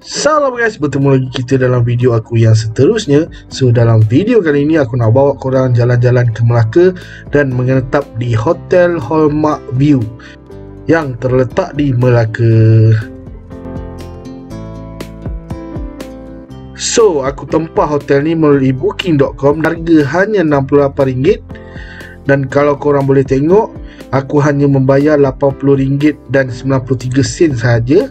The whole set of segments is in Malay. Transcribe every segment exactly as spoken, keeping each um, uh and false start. Salam guys, bertemu lagi kita dalam video aku yang seterusnya. So dalam video kali ini aku nak bawa korang jalan-jalan ke Melaka dan menetap di Hotel Hallmark View yang terletak di Melaka. So aku tempah hotel ni melalui booking dot com, harga hanya enam puluh lapan ringgit. Dan kalau korang boleh tengok, aku hanya membayar lapan puluh ringgit dan sembilan puluh tiga sen sahaja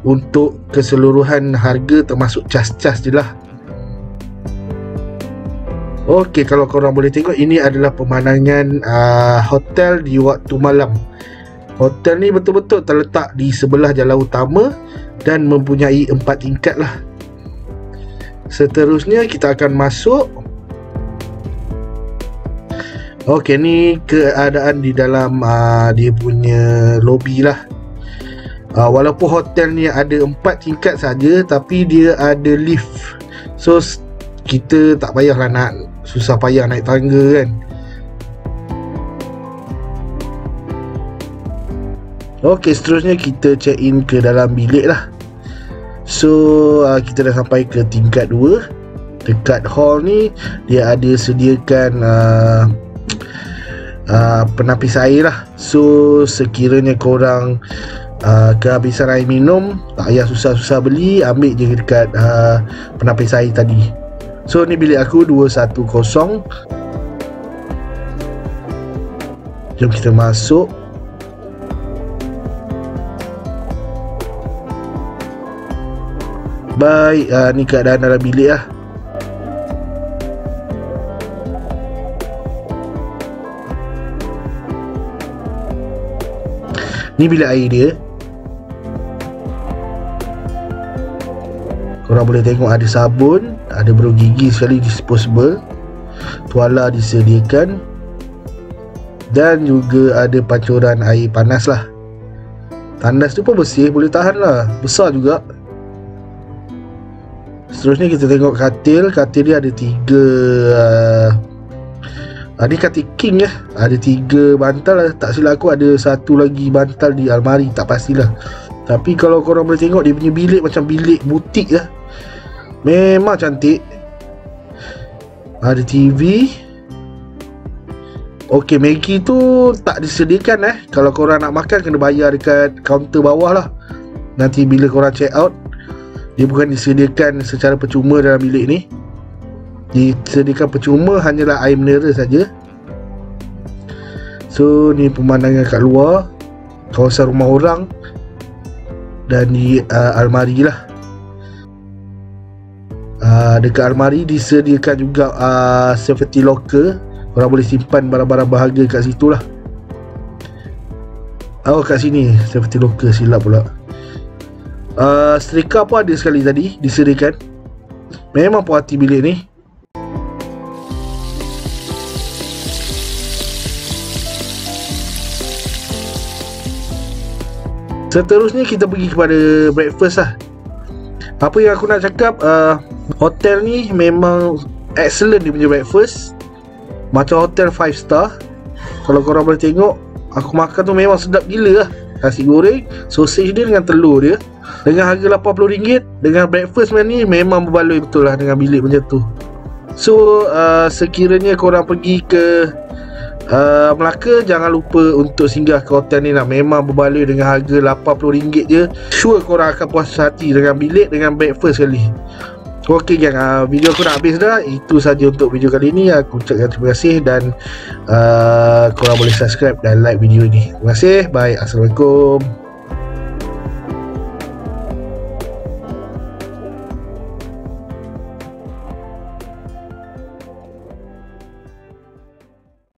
untuk keseluruhan harga, termasuk cas-cas je lah. Ok, kalau korang boleh tengok, ini adalah pemandangan uh, hotel di waktu malam. Hotel ni betul-betul terletak di sebelah jalan utama dan mempunyai empat tingkat lah. Seterusnya kita akan masuk. Ok, ni keadaan di dalam uh, dia punya lobby lah. Uh, walaupun hotel ni ada empat tingkat saja, tapi dia ada lift. So kita tak payahlah nak susah payah naik tangga kan. Ok, seterusnya kita check in ke dalam bilik lah. So uh, kita dah sampai ke tingkat dua. Dekat hall ni dia ada sediakan uh, uh, penapis air lah. So sekiranya korang Uh, kehabisan air minum, tak payah susah-susah beli, ambil je dekat uh, penapis air tadi. So ni bilik aku dua satu kosong. Jom kita masuk. Baik, uh, ni keadaan dalam bilik lah. Ni bilik air dia. Korang boleh tengok ada sabun, ada bro gigi sekali, disposable, tuala disediakan, dan juga ada pancuran air panas lah. Tandas tu pun bersih, boleh tahan lah, besar juga. Seterusnya kita tengok katil. Katil dia ada tiga uh, Ini katil king ya. Ada tiga bantal, tak silap aku ada satu lagi bantal di almari, tak pastilah. Tapi kalau korang boleh tengok, dia punya bilik macam bilik butik lah. Memang cantik. Ada T V. Ok, Maggi tu tak disediakan eh. Kalau korang nak makan kena bayar dekat kaunter bawah lah. Nanti bila korang check out, dia bukan disediakan secara percuma dalam bilik ni. Disediakan percuma hanyalah air mineral saja. So ni pemandangan kat luar kawasan rumah orang dan di uh, almari lah. Uh, dekat almari disediakan juga uh, safety locker, orang boleh simpan barang-barang berharga kat situ lah. Oh, kat sini safety locker, silap pula. Uh, setrika pun ada sekali tadi disediakan. Memang puas hati bilik ni. Seterusnya kita pergi kepada breakfast lah. Apa yang aku nak cakap, uh, hotel ni memang excellent dia punya breakfast. Macam hotel five star. Kalau korang boleh tengok, aku makan tu memang sedap gila lah. Nasi goreng, sausage dia dengan telur dia, dengan harga lapan puluh ringgit. Dengan breakfast ni memang berbaloi betul lah dengan bilik macam tu. So uh, sekiranya korang pergi ke Uh, Melaka, jangan lupa untuk singgah ke hotel ni lah. Memang berbaloi dengan harga lapan puluh ringgit je. Sure korang akan puas hati dengan bilik, dengan breakfast kali. Ok gang, uh, video aku dah habis dah. Itu saja untuk video kali ni. Aku ucapkan terima kasih dan uh, korang boleh subscribe dan like video ni. Terima kasih, bye, assalamualaikum.